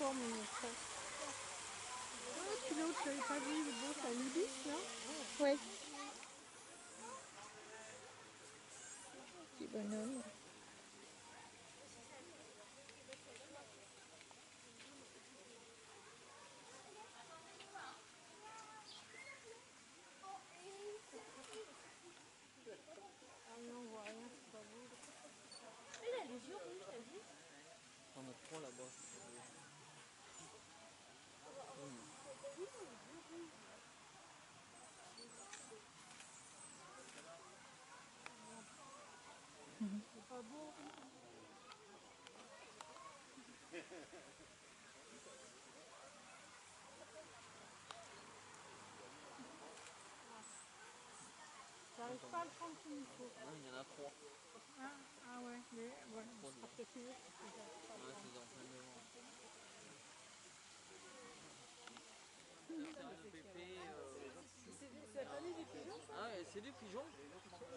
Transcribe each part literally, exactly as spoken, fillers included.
fort mon enfant. Ah, tu l'autre, je l'avais pas vu, il est beau, c'est un ibis là. Ouais. Petit bonhomme. Ah non, on voit rien, c'est pas beau. Il a les yeux rouges, t'as vu? On a trois là-bas. Mmh. Mmh. C'est pas beau. J'arrive pas à le prendre comme il faut. Non, il y en a trois. Ah, ah ouais, mais ouais, c'est sûr. Ouais, c'est dans plein devant. C'est un pépé. C'est la famille des pigeons. Ah ouais, c'est des pigeons.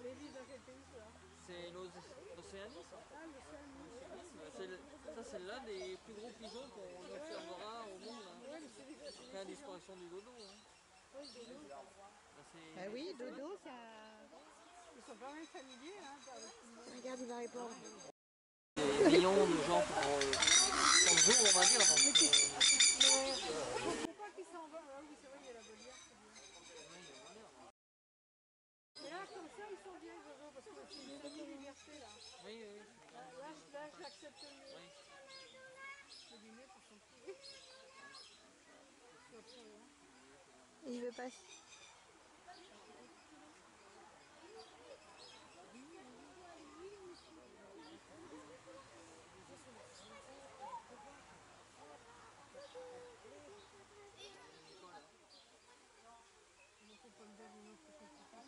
Les villes dans quel pays ça? C'est l'Océanie ça. Ah, l'Océanie. Ça, c'est l'un des plus gros pigeons qu'on observera au monde. Après la disparition du dodo. Oui, dodo. Bah oui, dodo, ça... Ils sont pas mal familiers, hein. Regarde, il va répondre. Des millions de gens pour euh, jour, on va dire. Mais tu... Je ne comprends pas qu'ils s'en vont. Oui, c'est vrai, il y a la volière. Mais là, comme ça, ils sont bien, dodo, parce que c'est une demi-liberté, là. Oui, oui. Là, là, je l'accepte mieux. Oui. C'est du mieux pour son prix. C'est trop loin. Il veut passer.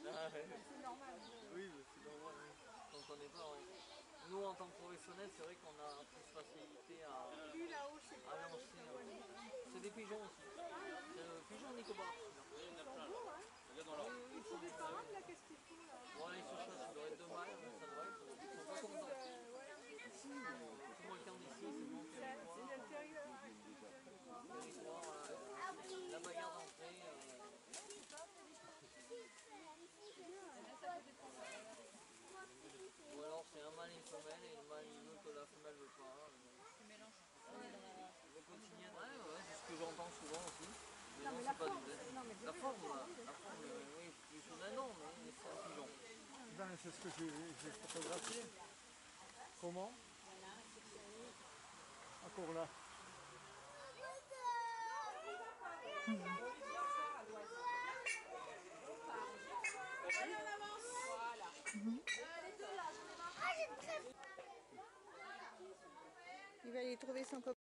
C'est normal. Oui, c'est normal. Quand on n'est pas, on... nous en tant que professionnels, c'est vrai qu'on a plus facilité à. Lui là-haut, c'est pas. Ah non, c'est des pigeons aussi. C'est le pigeon Nicobar. Ils sont beaux, hein. Ils sont des parades là, qu'est-ce qu'ils font là? Bon, là, ils sont chassés, ça doit être deux mâles, ça doit être. Ils sont pas contents. Ici, tout le camp d'ici, c'est bon. C'est l'intérieur. Territoire, la bagarre d'entrée. Ou alors c'est un mâle et une femelle et une mâle et une autre que la femelle veut pas. C'est mélange. Le quotidien, ouais, ouais, c'est ce que j'entends souvent aussi. Mais non, non, c'est pas du tout. La forme, la forme, oui, c'est plus un homme, mais c'est un pigeon. Ben, c'est ce que j'ai photographié. Comment? Encore là. Allez, on avance. Voilà. Mm-hmm. euh, les deux là, j'en ai marre. Ah, j'ai très... Il va aller trouver son copain.